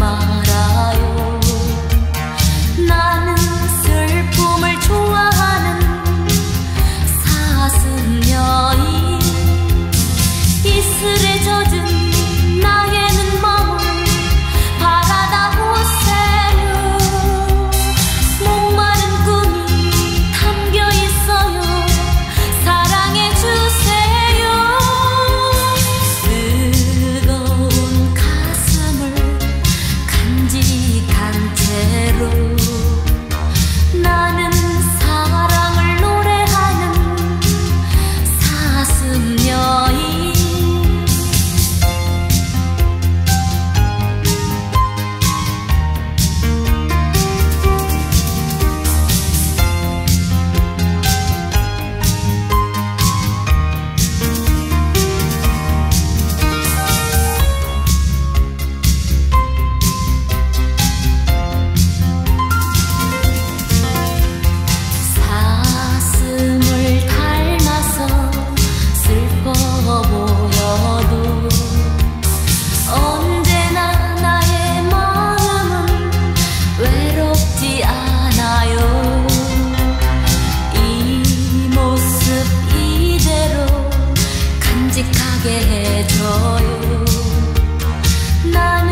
말아요. 나는 슬픔을 좋아하는 사슴여인, 이슬에 젖은 나에는 마음 바라다 보세요. 목마른 꿈이 담겨 있어요. 사랑해 주세요. 뜨거운 가슴을 간직한 채로 나는 사랑을 노래하는 사슴여인. 해줘요. 나는